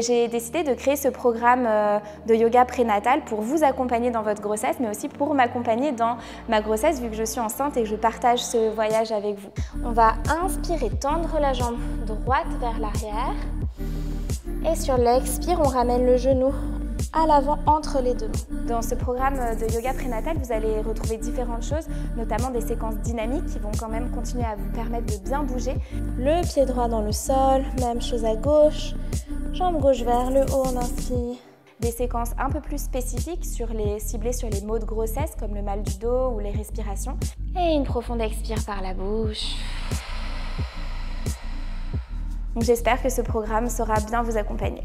Et j'ai décidé de créer ce programme de yoga prénatal pour vous accompagner dans votre grossesse, mais aussi pour m'accompagner dans ma grossesse, vu que je suis enceinte et que je partage ce voyage avec vous. On va inspirer, tendre la jambe droite vers l'arrière. Et sur l'expire, on ramène le genou à l'avant entre les deux mains. Dans ce programme de yoga prénatal, vous allez retrouver différentes choses, notamment des séquences dynamiques qui vont quand même continuer à vous permettre de bien bouger. Le pied droit dans le sol, même chose à gauche, jambe gauche vers le haut, on inspire. Des séquences un peu plus spécifiques ciblées sur les maux de grossesse comme le mal du dos ou les respirations. Et une profonde expire par la bouche. J'espère que ce programme saura bien vous accompagner.